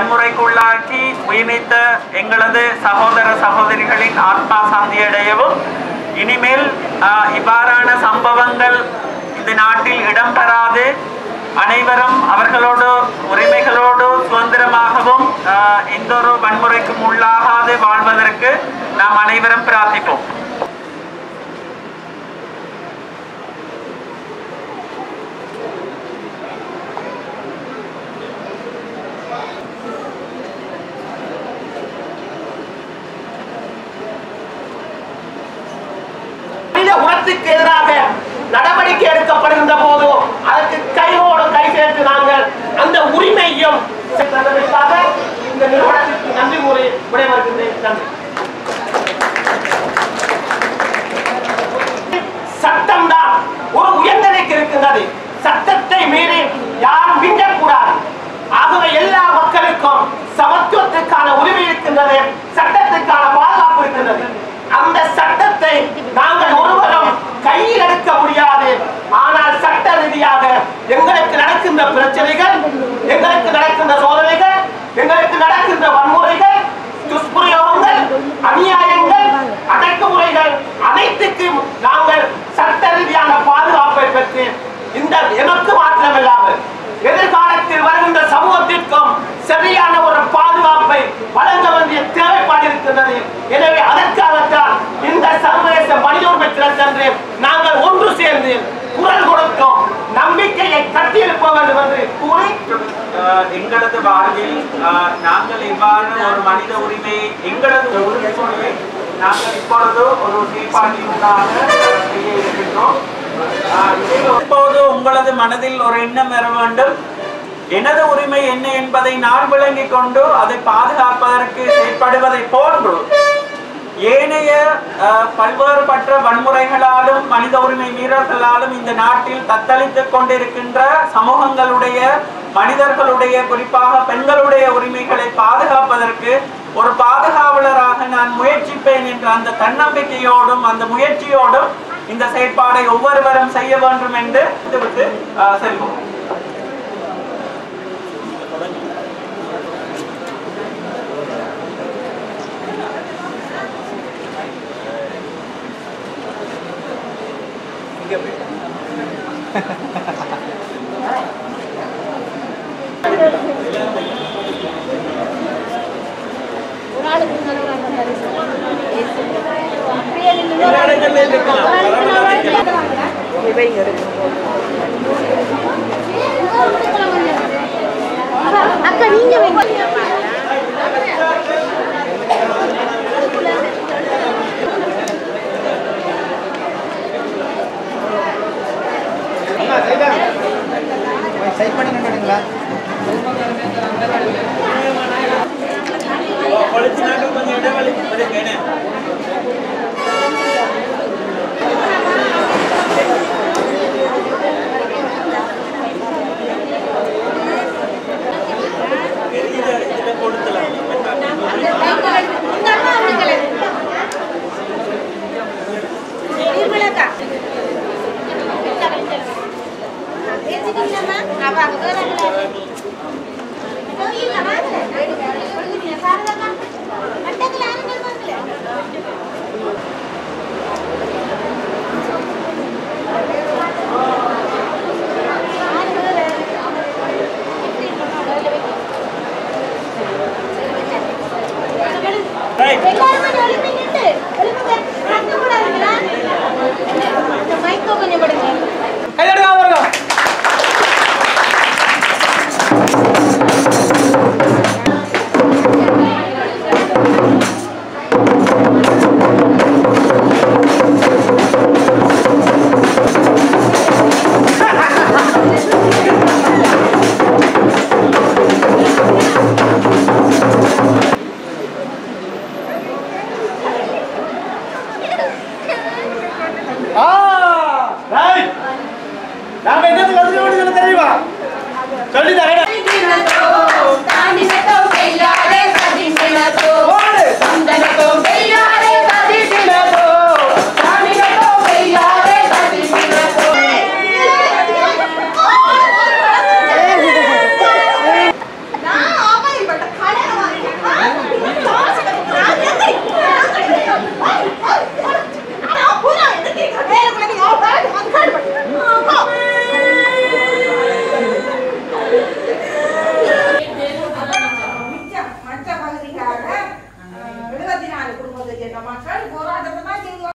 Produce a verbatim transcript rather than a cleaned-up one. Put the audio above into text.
வன்முறைக்குள்ளாக்கி உயிர்நீத்த எங்களது சகோதர சகோதரிகளின் ஆத்மா சாந்தியடையவும் இனிமேல் இவ்வாறான சம்பவங்கள் இந்த நாட்டில் இடம்பெறாது அனைவரும் அவர்களோடு உரிமைகளோடு சுதந்திரமாகவும் எந்த ஒரு வன்முறைக்கும் உள்ளாகாது வாழ்வதற்கு நாம் அனைவரும் பிரார்த்திப்போம். எதிராக நடவடிக்கை எடுக்கப்படுகின்ற போது அதற்கு கையோடு கை சேர்த்து நாங்கள் அந்த உரிமையும் இந்த நிறுவனத்திற்கு நன்றி கூறி விடைபெறுகின்றேன். சட்டம் தான் ஒரு உயர்நிலைக்கு இருக்கின்றது. சட்டத்தை மீறி யாரும் விடக்கூடாது. ஆகவே எல்லா மக்களுக்கும் சமத்துவத்துக்கான உரிமை இருக்கின்றது, சட்டத்துக்கான பாதுகாப்பு இருக்கின்றது. அந்த சட்டத்தை நாங்கள் ஒருவரும் கையில் எடுக்க முடியாது. ஆனால் சட்ட ரீதியாக எங்களுக்கு நடக்கின்ற பிரச்சனைகள், எங்களுக்கு நடக்கின்ற சோதனைகள், எங்களுக்கு நடக்கின்ற வன்முறைகள், துஷ்பிரயோகங்கள், அநியாயங்கள், அடக்குமுறைகள் அனைத்துக்கும் நாங்கள் சட்ட ரீதியான பாதுகாப்பை பெற்று இந்த எனக்கு மாற்றமில்லாமல் எதிர்காலத்தில் வருகின்ற சமூகத்திற்கும் சரியான ஒரு பாதுகாப்பை வழங்க வேண்டிய தேவைப்பாடு இருக்கின்றது. எனவே அதற்காகத்தான் இந்த சர்வதேச மனிதோர்மை தினத்தன்று நாங்கள் ஒன்று சேர்ந்து குரல் கொடுத்தோம். நம்பிக்கையை கட்டியெழுப்ப வேண்டும் என்று கூறி எங்களது வாழ்வில் நாங்கள் இவ்வாறு ஒரு மனித உரிமையை எங்களது உரிமையை நாங்கள் இப்பொழுது ஒரு தீபாவளியாக செய்ய இருக்கின்றோம். இப்போது உங்களது மனதில் ஒரு எண்ணம் பெற வேண்டும். எனது உரிமை என்ன என்பதை நான் விளங்கிக் கொண்டு அதை பாதுகாப்பதற்கு செயற்படுவதை போன்று ஏனைய பல்வேறுபட்ட வன்முறைகளாலும் மனித உரிமை மீறல்களாலும் இந்த நாட்டில் தத்தளித்துக் கொண்டிருக்கின்ற சமூகங்களுடைய மனிதர்களுடைய குறிப்பாக பெண்களுடைய உரிமைகளை பாதுகாப்பதற்கு ஒரு பாதுகாவலராக நான் முயற்சிப்பேன் என்ற அந்த தன்னம்பிக்கையோடும் அந்த முயற்சியோடும் இந்த செயற்பாடை ஒவ்வொருவரும் செய்ய வேண்டும் என்று விட்டு செல்வோம். அக்கா நீங்க சைட் பண்ணி நின்றுங்களா? Solita, ¿verdad?